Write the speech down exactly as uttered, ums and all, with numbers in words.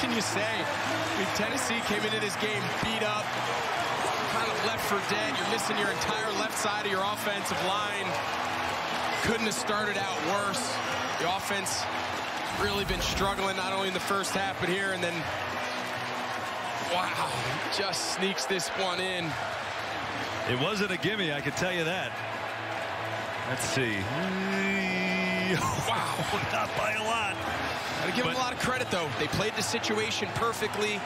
can you say? I mean, Tennessee came into this game beat up, kind of left for dead. You're missing your entire left side of your offensive line. Couldn't have started out worse. The offense really been struggling, not only in the first half, but here, and then, wow, just sneaks this one in. It wasn't a gimme, I can tell you that. Let's see. Wow, not by a lot. I give them a lot of credit, though. They played the situation perfectly.